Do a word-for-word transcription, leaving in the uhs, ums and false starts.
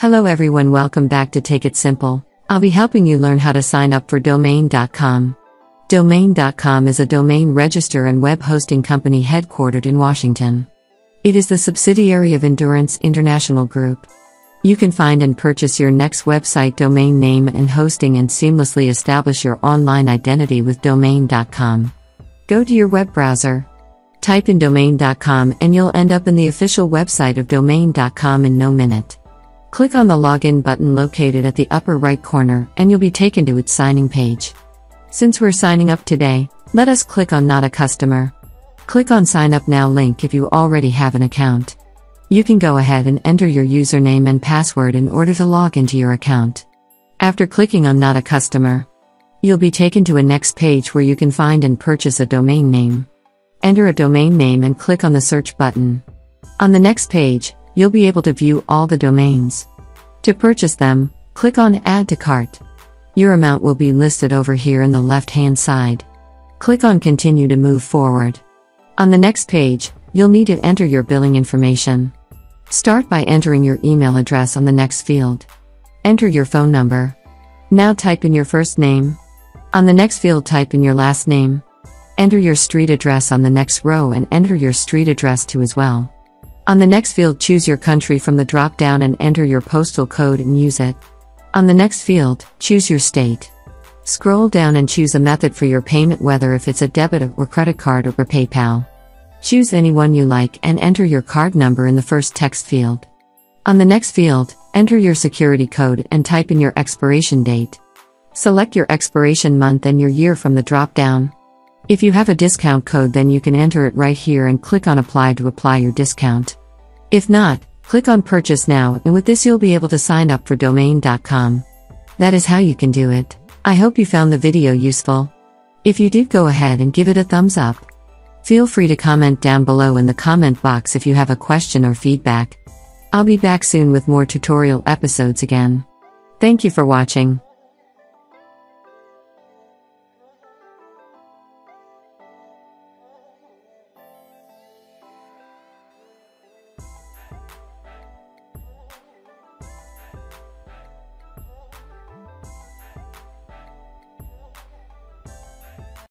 Hello everyone, welcome back to Take It Simple. I'll be helping you learn how to sign up for domain dot com. domain dot com is a domain register and web hosting company headquartered in Washington. It is the subsidiary of Endurance International Group. You can find and purchase your next website domain name and hosting and seamlessly establish your online identity with domain dot com. Go to your web browser. Type in domain dot com and you'll end up in the official website of domain dot com in no minute. Click on the login button located at the upper right corner and you'll be taken to its signing page. Since we're signing up today, let us click on Not a Customer. Click on Sign Up Now link if you already have an account. You can go ahead and enter your username and password in order to log into your account. After clicking on Not a Customer, you'll be taken to a next page where you can find and purchase a domain name. Enter a domain name and click on the search button. On the next page, you'll be able to view all the domains. To purchase them, click on Add to Cart. Your amount will be listed over here in the left-hand side. Click on Continue to move forward. On the next page, you'll need to enter your billing information. Start by entering your email address on the next field. Enter your phone number. Now type in your first name. On the next field, type in your last name. Enter your street address on the next row and enter your street address too as well. On the next field, choose your country from the drop-down and enter your postal code and use it. On the next field, choose your state. Scroll down and choose a method for your payment, whether if it's a debit or credit card or PayPal. Choose anyone you like and enter your card number in the first text field. On the next field, enter your security code and type in your expiration date. Select your expiration month and your year from the drop-down. If you have a discount code, then you can enter it right here and click on Apply to apply your discount. If not, click on Purchase Now, and with this you'll be able to sign up for domain dot com. That is how you can do it. I hope you found the video useful. If you did, go ahead and give it a thumbs up. Feel free to comment down below in the comment box if you have a question or feedback. I'll be back soon with more tutorial episodes again. Thank you for watching.